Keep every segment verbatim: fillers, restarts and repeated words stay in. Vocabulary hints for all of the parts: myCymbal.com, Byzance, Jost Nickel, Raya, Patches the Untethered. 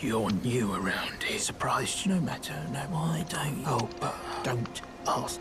You're new around here. Surprised no matter, no why don't you? Oh, but don't ask.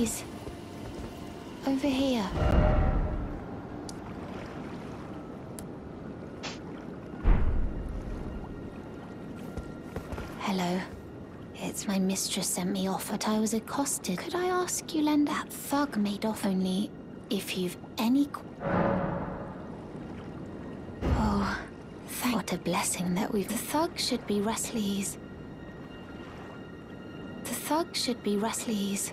Please. Over here. Hello. It's my mistress sent me off, but I was accosted. Could I ask you lend that thug made off? Only if you've any... Oh, thank... What a blessing that we've... The thug should be restless. The thug should be restless.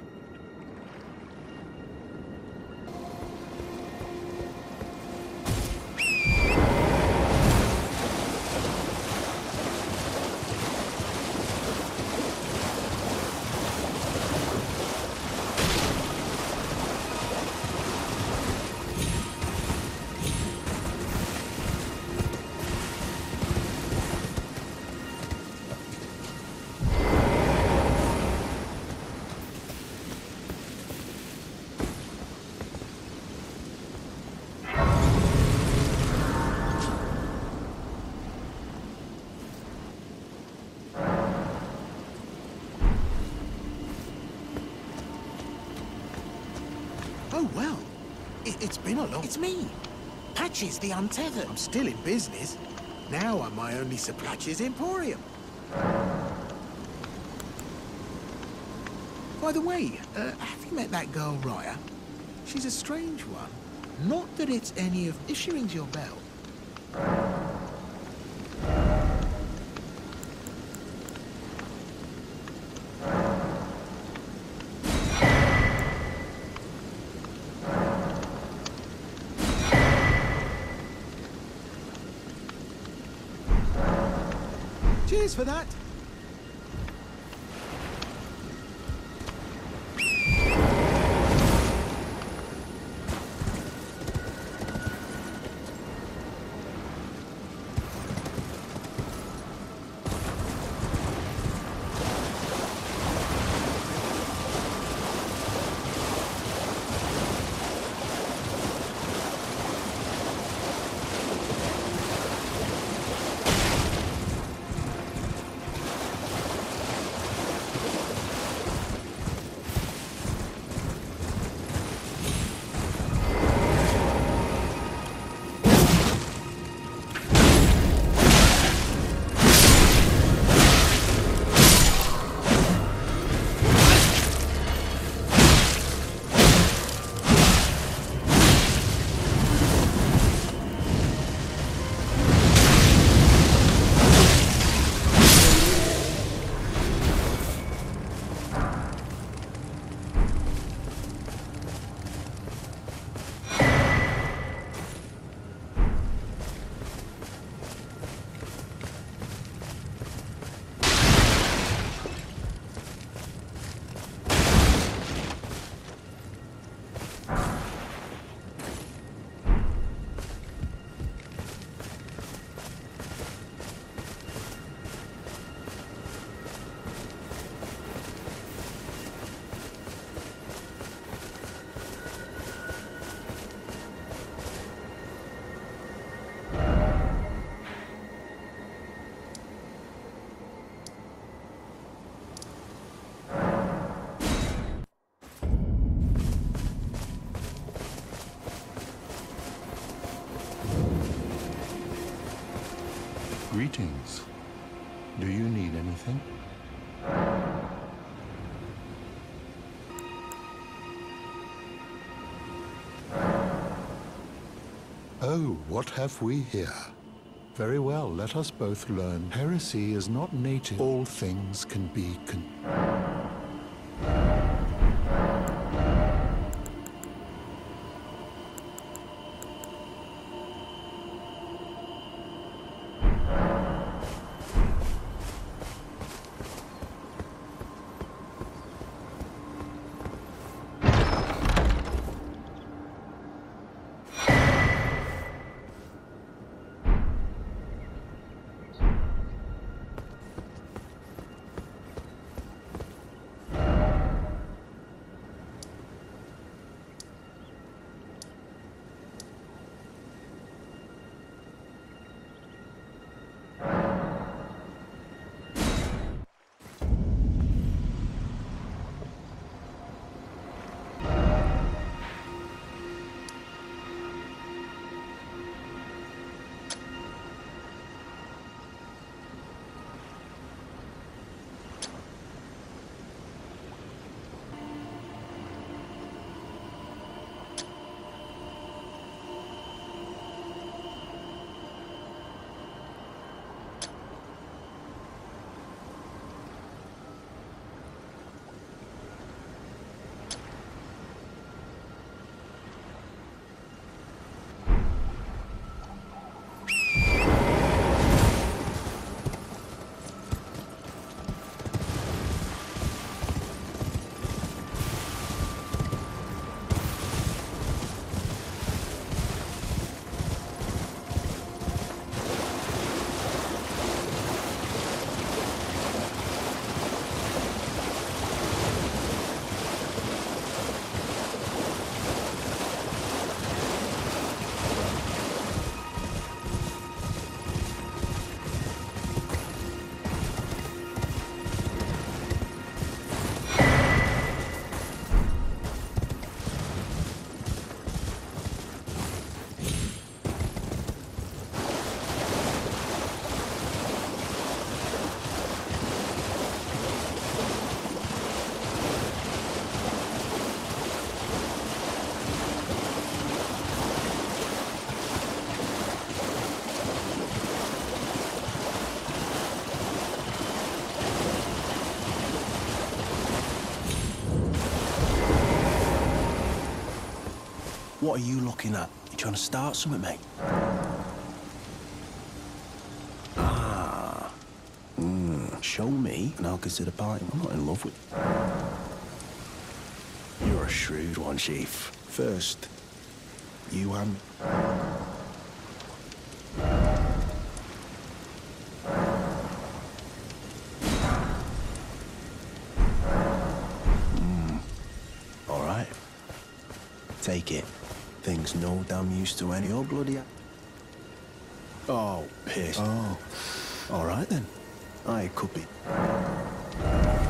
Oh, well, it, it's been a long... It's me, Patches the Untethered. I'm still in business. Now I'm my only supply. Patches Emporium. By the way, uh, have you met that girl, Raya? She's a strange one. Not that it's any of... If she rings your bell... Cheers for that. Greetings. Do you need anything? Oh, what have we here? Very well, let us both learn. Heresy is not native. All things can be con... What are you looking at? You trying to start something, mate? Ah. Mm. Show me, and I'll consider parting. I'm not in love with you. You're a shrewd one, Chief. First, you and... Mm. All right. Take it. Thing's no damn use to any old bloody... Oh, piss. Oh. All right, then. I could be.